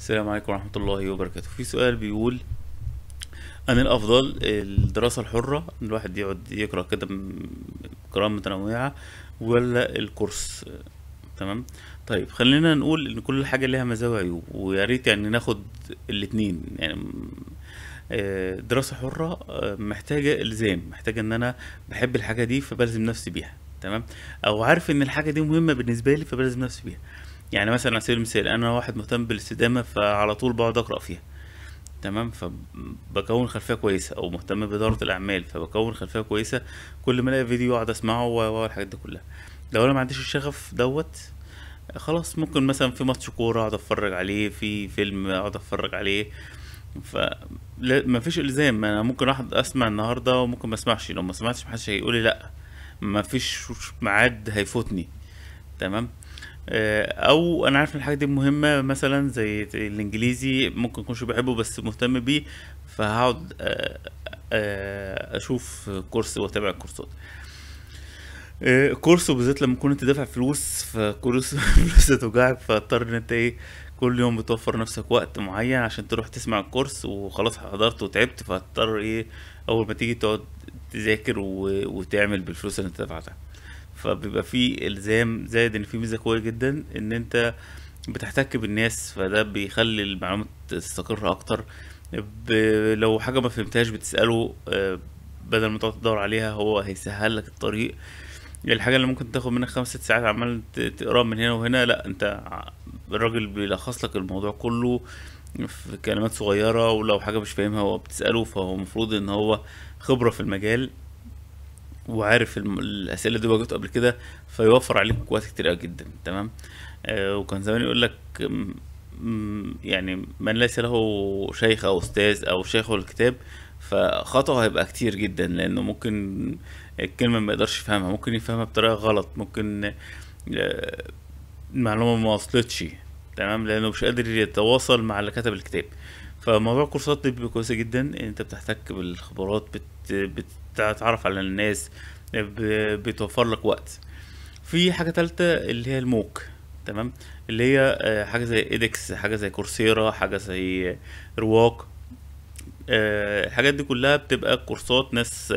السلام عليكم ورحمة الله وبركاته. في سؤال بيقول أن الأفضل الدراسة الحرة، الواحد يقعد يقرأ كده قراءة متنوعة، ولا الكورس؟ تمام. طيب خلينا نقول إن كل حاجة ليها مزايا وعيوب، ويا ريت يعني ناخد الاتنين. يعني دراسة حرة محتاجة إلزام، محتاجة إن أنا بحب الحاجة دي فبلزم نفسي بيها، تمام، أو عارف إن الحاجة دي مهمة بالنسبة لي فبلزم نفسي بيها. يعني مثلا على سبيل المثال انا واحد مهتم بالاستدامه فعلى طول بقعد اقرا فيها، تمام، فبكون خلفيه كويسه، او مهتم باداره الاعمال فبكون خلفيه كويسه، كل ما الاقي فيديو اقعد اسمعه والحاجات دي كلها. لو انا ما عنديش الشغف دوت، خلاص ممكن مثلا في ماتش كوره اقعد اتفرج عليه، في فيلم اقعد اتفرج عليه، فما فيش الزام. انا ممكن اقعد اسمع النهارده وممكن ما اسمعش، لو ما سمعتش محدش هيقول لي لا، ما فيش ميعاد هيفوتني، تمام. او انا عارف ان الحاجه دي مهمه، مثلا زي الانجليزي ممكن اكونش بحبه بس مهتم بيه، فهقعد اشوف كورس واتابع الكورسات. كورس وبالذات لما تكون انت دافع فلوس، فكورس فلوس هتوجعك، فاضطر ان انت ايه كل يوم بتوفر نفسك وقت معين عشان تروح تسمع الكورس، وخلاص حضرت وتعبت، فهتضطر ايه اول ما تيجي تقعد تذاكر وتعمل بالفلوس اللي انت دفعتها. فبيبقى فيه الزام، زائد ان في ميزه قويه جدا ان انت بتحتك بالناس، فده بيخلي المعلومات تستقر اكتر. لو حاجه ما فهمتهاش بتساله بدل ما تقعد تدور عليها، هو هيسهل لك الطريق. الحاجه اللي ممكن تاخد منك 5 6 ساعات عمال تقرا من هنا وهنا، لا، انت الراجل بيلخص لك الموضوع كله في كلمات صغيره، ولو حاجه مش فاهمها هو بتساله، فهو المفروض ان هو خبره في المجال وعارف الاسئله دي واجهته قبل كده، فيوفر عليك وقت كتير جدا، تمام. وكان زمان يقول لك يعني من ليس له شيخ او استاذ او شيخه الكتاب، فخطأه هيبقى كتير جدا، لانه ممكن الكلمه ما يقدرش يفهمها، ممكن يفهمها بطريقه غلط، ممكن المعلومه ما وصلتش، تمام، لانه مش قادر يتواصل مع اللي كتب الكتاب. فموضوع الكورسات دي بيبقى كويسه جدا، انت بتحتك بالخبرات، بتتعرف على الناس، بتوفر لك وقت. في حاجه ثالثه اللي هي الموك، تمام، اللي هي حاجه زي ايدكس، حاجه زي كورسيرا، حاجه زي رواق. الحاجات دي كلها بتبقى كورسات ناس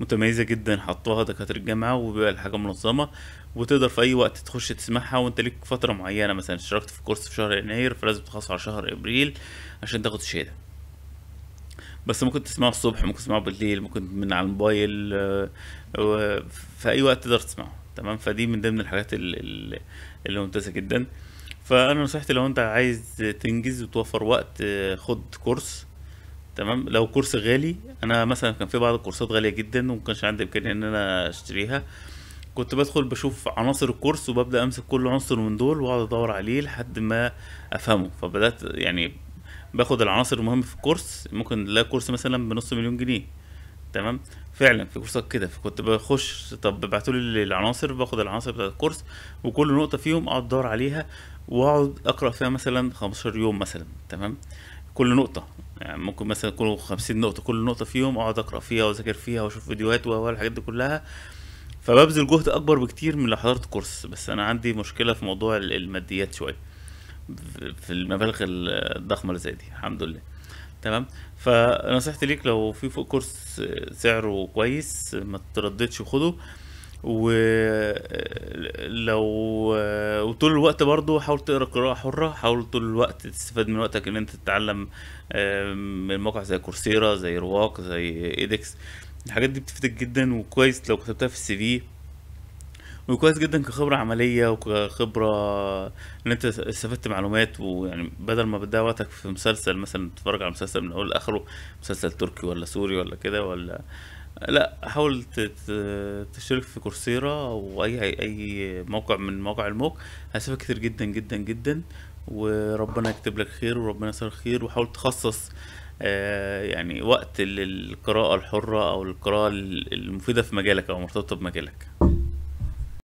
متميزه جدا حطوها دكاتره الجامعه، وبيبقى الحاجه منظمه، وتقدر في اي وقت تخش تسمعها، وانت ليك فتره معينه، مثلا اشتركت في كورس في شهر يناير فلازم تخلصه على شهر ابريل عشان تاخد الشهاده. بس ممكن تسمعه الصبح، ممكن تسمعه بالليل، ممكن من على الموبايل، في اي وقت تقدر تسمعه، تمام. فدي من ضمن الحاجات اللي ممتازه جدا. فانا نصيحتي لو انت عايز تنجز وتوفر وقت، خد كورس، تمام. لو كورس غالي، انا مثلا كان في بعض الكورسات غاليه جدا ومكانش عندي امكانيه ان انا اشتريها، كنت بدخل بشوف عناصر الكورس وببدا امسك كل عنصر من دول واقعد ادور عليه لحد ما افهمه. فبدات يعني باخد العناصر المهمه في الكورس، ممكن لا كورس مثلا ب500,000 جنيه، تمام، فعلا في كورسات كده. فكنت بخش، طب ابعتولي العناصر، باخد العناصر بتاعت الكورس وكل نقطه فيهم اقعد ادور عليها واقعد اقرا فيها مثلا 15 يوم مثلا، تمام، كل نقطه، يعني ممكن مثلا يكونوا 50 نقطه، كل نقطه فيهم اقعد اقرا فيها واذاكر فيها واشوف فيديوهات والحاجات دي كلها، فببذل جهد اكبر بكتير من لو حضرت كورس. بس انا عندي مشكله في موضوع الماديات شويه في المبالغ الضخمه اللي زي دي، الحمد لله، تمام. فنصيحتي ليك لو في فوق كورس سعره كويس ما ترددش وخده، وطول الوقت برضو حاول تقرا قراءه حره، حاول طول الوقت تستفاد من وقتك ان انت تتعلم من مواقع زي كورسيرا، زي رواق، زي ايدكس. الحاجات دي بتفيدك جدا، وكويس لو كتبتها في السي في، وكويس جدا كخبره عمليه وكخبره ان انت استفدت معلومات، ويعني بدل ما بتضيع وقتك في مسلسل مثلا، تتفرج على مسلسل من اول لاخره، مسلسل تركي ولا سوري ولا كده، ولا لا، حاول تشترك في كورسيرا او اي موقع من مواقع الموك، هيساعدك كتير جدا جدا جدا، وربنا يكتب لك خير وربنا يسر خير. وحاول تخصص يعني وقت للقراءة الحرة أو القراءة المفيدة في مجالك أو مرتبطة بمجالك.